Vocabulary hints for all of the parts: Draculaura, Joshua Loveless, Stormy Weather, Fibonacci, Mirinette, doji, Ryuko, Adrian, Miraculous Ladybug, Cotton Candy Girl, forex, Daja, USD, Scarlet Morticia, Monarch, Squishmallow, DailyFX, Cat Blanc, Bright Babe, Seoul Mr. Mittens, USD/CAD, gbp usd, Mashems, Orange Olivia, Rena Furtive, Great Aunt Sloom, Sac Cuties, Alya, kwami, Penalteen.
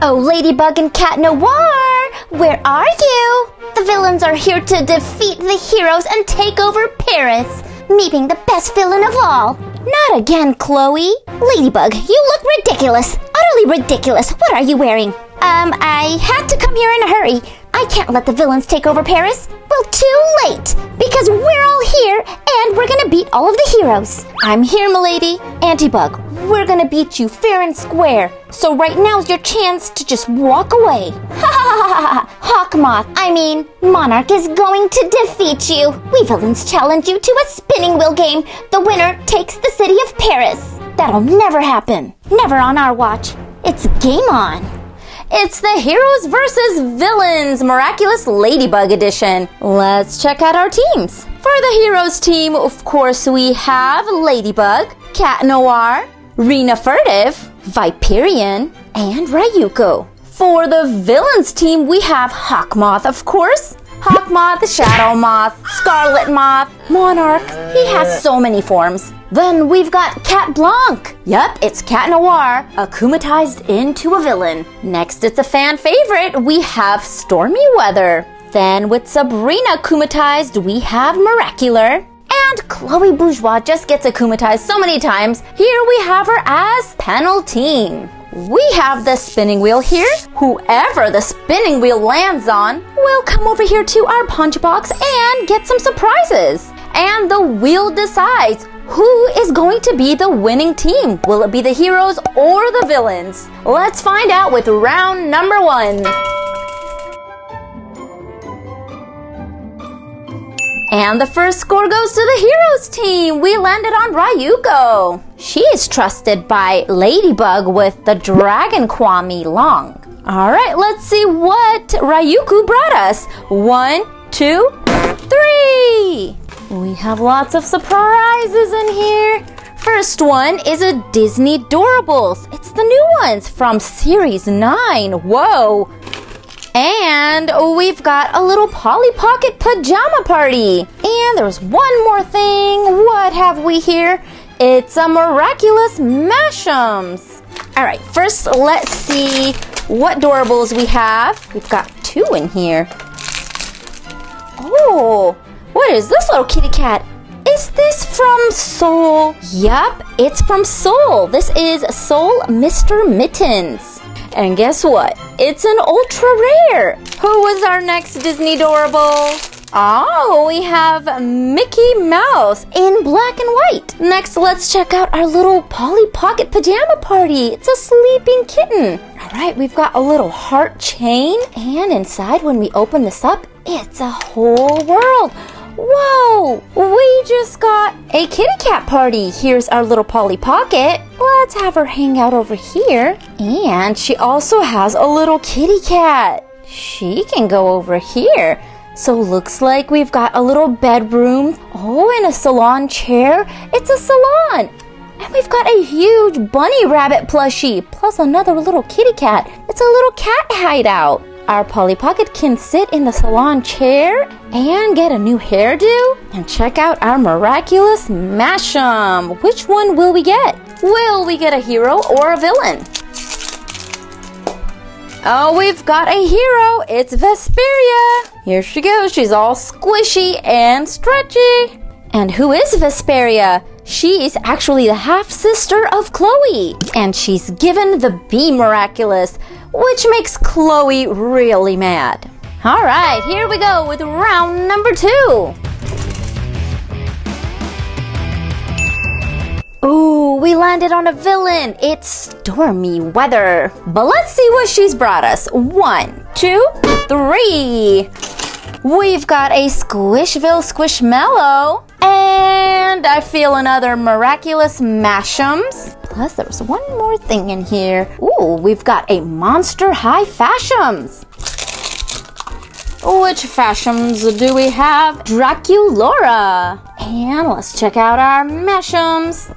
Oh, Ladybug and Cat Noir, where are you? The villains are here to defeat the heroes and take over Paris, meeting the best villain of all. Not again, Chloe. Ladybug, you look ridiculous. Utterly ridiculous. What are you wearing? I had to come here in a hurry. I can't let the villains take over Paris. Well, too late, because we're all here and we're gonna beat all of the heroes. I'm here, m'lady. Antibug, we're gonna beat you fair and square. So right now's your chance to just walk away. Ha ha ha ha ha. Hawk Moth, I mean, Monarch is going to defeat you. We villains challenge you to a spinning wheel game. The winner takes the city of Paris. That'll never happen. Never on our watch. It's game on. It's the Heroes vs. Villains Miraculous Ladybug Edition. Let's check out our teams. For the Heroes team, of course, we have Ladybug, Cat Noir, Rena Furtive, Viperion, and Ryuko. For the Villains team, we have Hawk Moth, of course. Hawk Moth, Shadow Moth, Scarlet Moth, Monarch. He has so many forms. Then we've got Cat Blanc. Yep, it's Cat Noir, akumatized into a villain. Next, it's a fan favorite. We have Stormy Weather. Then with Sabrina akumatized, we have Miracular. And Chloe Bourgeois just gets akumatized so many times. Here we have her as Penalteen. We have the spinning wheel here. Whoever the spinning wheel lands on will come over here to our punch box and get some surprises. And the wheel decides who is going to be the winning team. Will it be the heroes or the villains? Let's find out with round number 1. And the first score goes to the Heroes team. We landed on Ryuko. She is trusted by Ladybug with the Dragon Kwami Long. All right, let's see what Ryuko brought us. 1, 2, 3. We have lots of surprises in here. First one is a Disney Dorables. It's the new ones from Series 9. Whoa. And we've got a little Polly Pocket Pajama Party. And there's one more thing. What have we here? It's a Miraculous Mashems. All right, first let's see what Dorables we have. We've got 2 in here. Oh, what is this little kitty cat? Is this from Seoul? Yup, it's from Seoul. This is Seoul Mr. Mittens. And guess what? It's an ultra rare. Who was our next Disney Dorable? Oh, we have Mickey Mouse in black and white. Next, let's check out our little Polly Pocket Pajama Party. It's a sleeping kitten. All right, we've got a little heart chain. And inside, when we open this up, it's a whole world. Whoa, we just got a kitty cat party. Here's our little Polly Pocket. Let's have her hang out over here. And she also has a little kitty cat. She can go over here. So looks like we've got a little bedroom. Oh, and a salon chair. It's a salon. And we've got a huge bunny rabbit plushie, plus another little kitty cat. It's a little cat hideout. Our Polly Pocket can sit in the salon chair and get a new hairdo. And check out our Miraculous Mashem. Which one will we get? Will we get a hero or a villain? Oh, we've got a hero. It's Vesperia. Here she goes. She's all squishy and stretchy. And who is Vesperia? She's actually the half-sister of Chloe. And she's given the Bee Miraculous, which makes Chloe really mad. All right, here we go with round number 2. Ooh, we landed on a villain. It's Stormy Weather. But let's see what she's brought us. 1, 2, 3. We've got a Squishville Squishmallow. And I feel another Miraculous Mashems. Plus, there's one more thing in here. Ooh, we've got a Monster High Fashems. Which Fashems do we have? Draculaura. And let's check out our Mashems.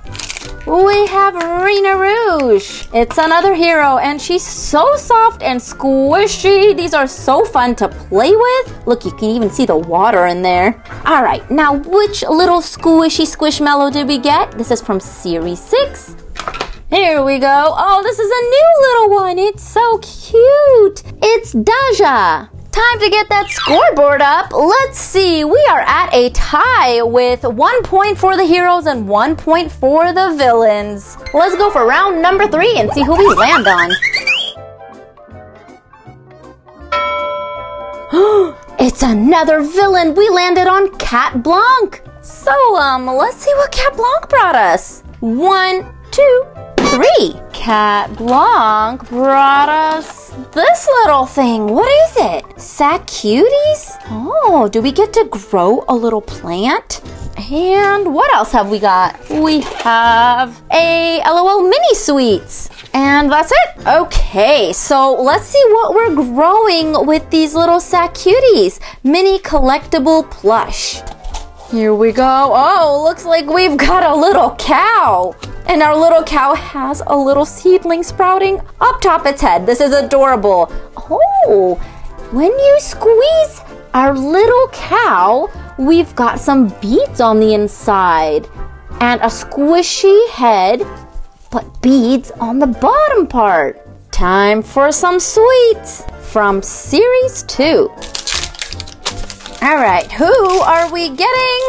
We have Rena Rouge. It's another hero, and she's so soft and squishy. These are so fun to play with. Look, you can even see the water in there. All right, now which little squishy Squishmallow did we get? This is from Series 6. Here we go. Oh, this is a new little one. It's so cute. It's Daja. Time to get that scoreboard up. Let's see. We are at a tie with 1 point for the heroes and 1 point for the villains. Let's go for round number 3 and see who we land on. It's another villain. We landed on Cat Blanc. So, let's see what Cat Blanc brought us. 1, 2, 3. Cat Blanc brought us this little thing. What is it? Sac Cuties? Oh, do we get to grow a little plant? And what else have we got? We have a LOL Mini Sweets. And that's it. Okay, so let's see what we're growing with these little Sac Cuties. Mini collectible plush. Here we go. Oh, looks like we've got a little cow. And our little cow has a little seedling sprouting up top its head. This is adorable. Oh, when you squeeze our little cow, we've got some beads on the inside and a squishy head, but beads on the bottom part. Time for some sweets from series 2. All right, who are we getting?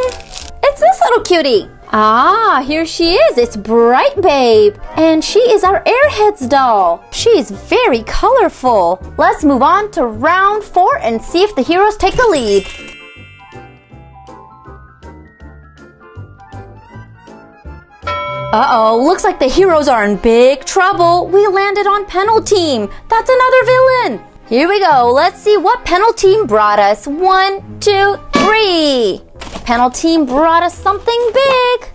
It's this little cutie. Ah, here she is. It's Bright Babe. And she is our Airheads doll. She is very colorful. Let's move on to round 4 and see if the heroes take the lead. Uh-oh, looks like the heroes are in big trouble. We landed on Penalteen. That's another villain. Here we go. Let's see what Penalteen brought us. 1, 2, 3. Penalteen brought us something big.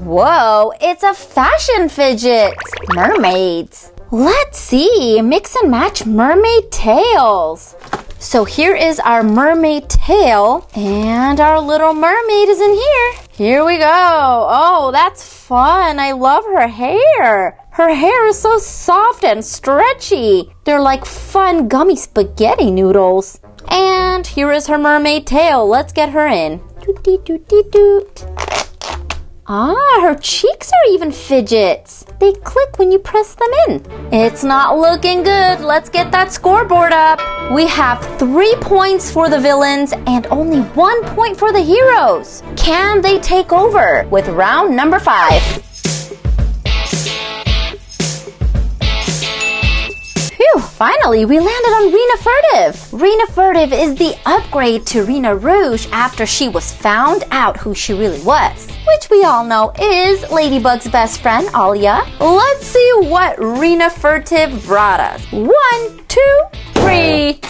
Whoa, it's a fashion fidget. Mermaids. Let's see, mix and match mermaid tails. So here is our mermaid tail, and our little mermaid is in here. Here we go. Oh, that's fun. I love her hair. Her hair is so soft and stretchy. They're like fun gummy spaghetti noodles. And here is her mermaid tail. Let's get her in. Doot, doot, doot, doot. Ah, her cheeks are even fidgets. They click when you press them in. It's not looking good. Let's get that scoreboard up. We have 3 points for the villains and only 1 point for the heroes. Can they take over with round number 5? Finally, we landed on Rena Furtive. Rena Furtive is the upgrade to Rena Rouge after she was found out who she really was, which we all know is Ladybug's best friend, Alya. Let's see what Rena Furtive brought us. 1, 2, 3.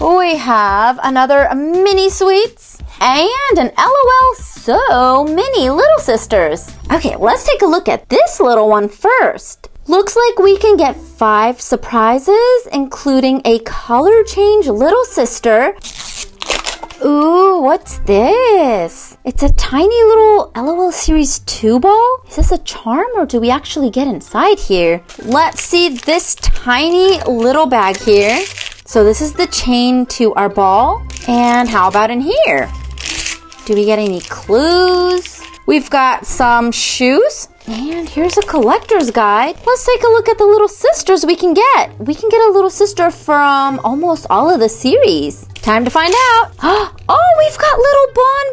We have another mini sweets and an LOL So Mini Little Sisters. Okay, let's take a look at this little one first. Looks like we can get 5 surprises, including a color change little sister. Ooh, what's this? It's a tiny little LOL Series 2 ball. Is this a charm or do we actually get inside here? Let's see this tiny little bag here. So this is the chain to our ball. And how about in here? Do we get any clues? We've got some shoes. And here's a collector's guide. Let's take a look at the little sisters we can get. We can get a little sister from almost all of the series. Time to find out. Oh, we've got little Bon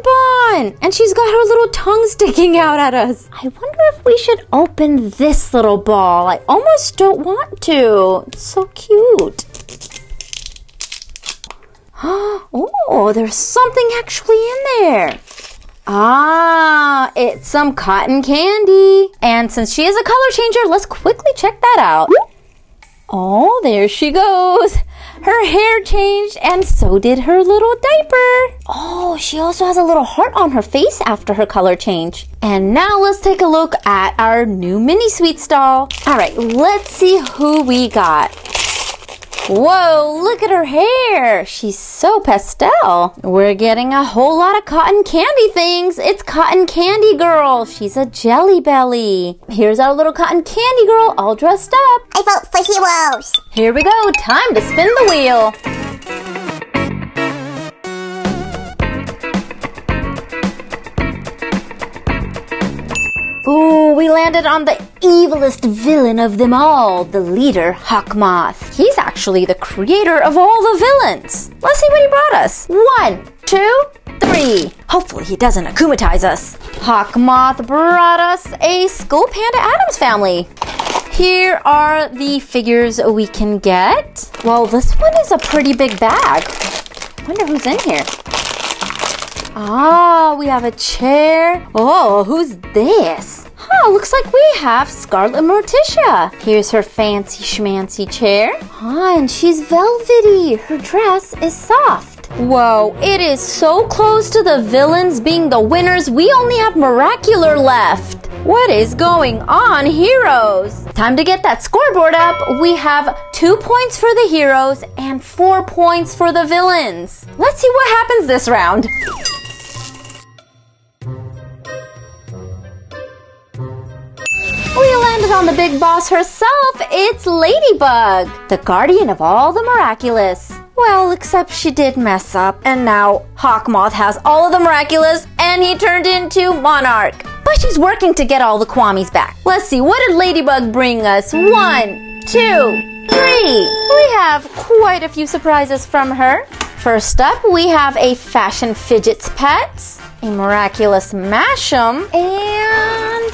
Bon. And she's got her little tongue sticking out at us. I wonder if we should open this little ball. I almost don't want to. It's so cute. Oh, there's something actually in there. Ah, it's some cotton candy. And since she is a color changer, let's quickly check that out. Oh, there she goes. Her hair changed and so did her little diaper. Oh, she also has a little heart on her face after her color change. And now let's take a look at our new mini sweets doll. All right, let's see who we got. Whoa, look at her hair. She's so pastel. We're getting a whole lot of cotton candy things. It's Cotton Candy Girl. She's a jelly belly. Here's our little Cotton Candy Girl all dressed up. I vote for heroes. Here we go. Time to spin the wheel. Ooh, we we landed on the evilest villain of them all, the leader, Hawk Moth. He's actually the creator of all the villains. Let's see what he brought us. 1, 2, 3. Hopefully he doesn't akumatize us. Hawk Moth brought us a School Panda Addams Family. Here are the figures we can get. Well, this one is a pretty big bag. I wonder who's in here. Ah, we have a chair. Oh, who's this? Huh, looks like we have Scarlet Morticia. Here's her fancy schmancy chair. Ah, and she's velvety. Her dress is soft. Whoa, it is so close to the villains being the winners. We only have Miracular left. What is going on, heroes? Time to get that scoreboard up. We have 2 points for the heroes and 4 points for the villains. Let's see what happens this round. We landed on the big boss herself. It's Ladybug, the guardian of all the miraculous. Well, except she did mess up, and now Hawk Moth has all of the miraculous, and he turned into Monarch. But she's working to get all the kwamis back. Let's see, what did Ladybug bring us? 1, 2, 3. We have quite a few surprises from her. First up, we have a Fashion Fidgets Pets, a Miraculous Mashem, and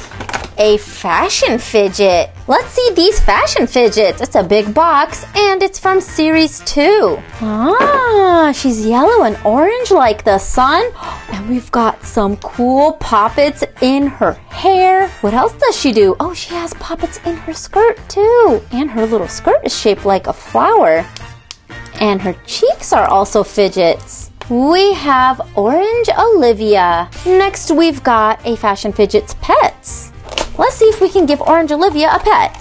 a Fashion Fidget. Let's see these Fashion Fidgets. It's a big box and it's from series 2. Ah, she's yellow and orange like the sun. And we've got some cool poppets in her hair. What else does she do? Oh, she has poppets in her skirt too. And her little skirt is shaped like a flower. And her cheeks are also fidgets. We have Orange Olivia. Next, we've got a Fashion Fidgets Pets. Let's see if we can give Orange Olivia a pet.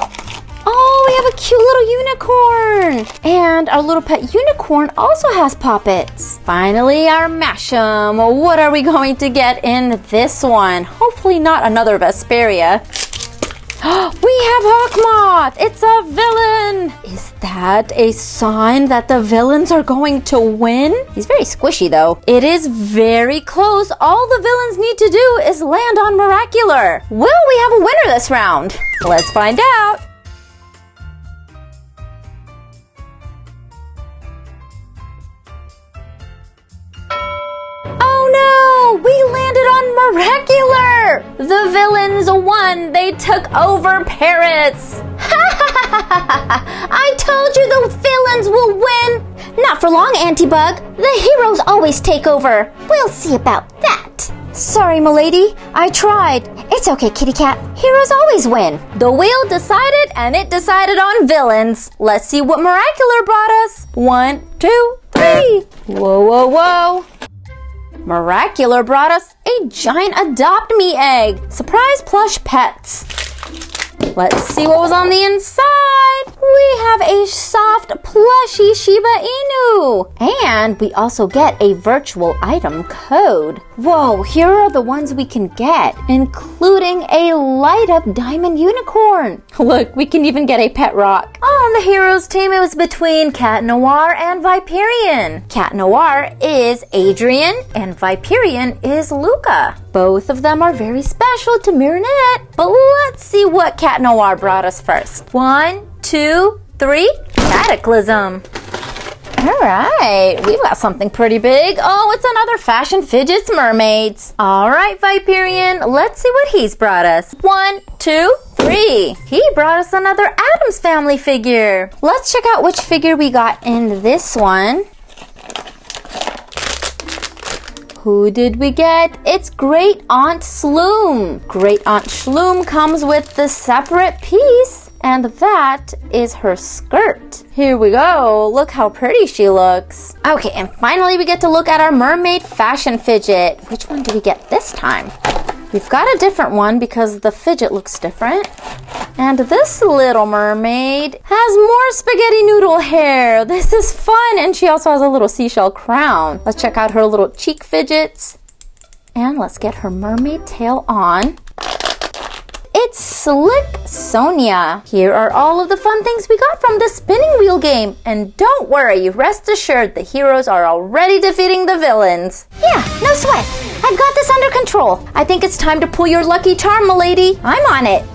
Oh, we have a cute little unicorn. And our little pet unicorn also has poppets. Finally, our Mashem. What are we going to get in this one? Hopefully not another Vesperia. We have Hawk Moth. It's a villain. Is that a sign that the villains are going to win? He's very squishy though. It is very close. All the villains need to do is land on Miracular. Will we have a winner this round? Let's find out. Miracular! The villains won! They took over Paris! Ha ha ha ha ha! I told you the villains will win! Not for long, Antibug. The heroes always take over. We'll see about that. Sorry, m'lady. I tried. It's okay, kitty cat. Heroes always win. The wheel decided, and it decided on villains. Let's see what Miracular brought us. 1, 2, 3. Whoa, whoa, whoa. Miracular brought us a giant Adopt Me egg. Surprise plush pets. Let's see what was on the inside. We have a soft plushy Shiba Inu. And we also get a virtual item code. Whoa, here are the ones we can get, including a light-up diamond unicorn. Look, we can even get a pet rock. On the heroes team, it was between Cat Noir and Viperion. Cat Noir is Adrian, and Viperion is Luca. Both of them are very special to Mirinette, but let's see what Cat Noir brought us first. 1, 2, 3, Cataclysm. All right, we've got something pretty big. Oh, it's another Fashion Fidgets Mermaids. All right, Viperion, let's see what he's brought us. 1, 2, 3. He brought us another Addams Family figure. Let's check out which figure we got in this one. Who did we get? It's Great Aunt Sloom. Great Aunt Sloom comes with the separate piece. And that is her skirt. Here we go. Look how pretty she looks. Okay, and finally we get to look at our mermaid fashion fidget. Which one do we get this time? We've got a different one because the fidget looks different. And this little mermaid has more spaghetti noodle hair. This is fun. And she also has a little seashell crown. Let's check out her little cheek fidgets. And let's get her mermaid tail on. it's Slick Sonia. Here are all of the fun things we got from the spinning wheel game. And don't worry, rest assured the heroes are already defeating the villains. Yeah, no sweat. I've got this under control. I think it's time to pull your lucky charm, m'lady. I'm on it.